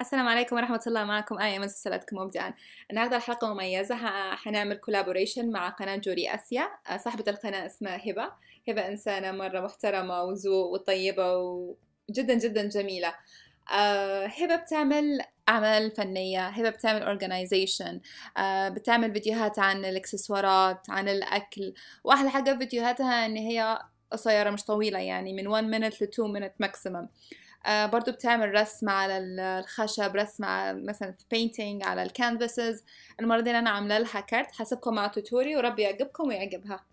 السلام عليكم ورحمة الله. معكم آية من سلسلتكم مبدئا. النهارده الحلقة مميزة، حنعمل كولابوريشن مع قناة جوري آسيا. صاحبة القناة اسمها هبة. هبة إنسانة مرة محترمة وذوق وطيبة وجدا جدا جميلة. هبة بتعمل أعمال فنية، هبة بتعمل أورجانيزيشن، بتعمل فيديوهات عن الإكسسوارات، عن الأكل، وأحلى حاجة فيديوهاتها إن هي قصيرة مش طويلة، يعني من 1 minute ل 2 minute maximum. برضو بتعمل رسم على الخشب، رسم على مثلا painting على الكانفاسز. المرة دي أنا عاملة لها كارت، هسيبكم مع توتوري وربي يعجبكم ويعجبها.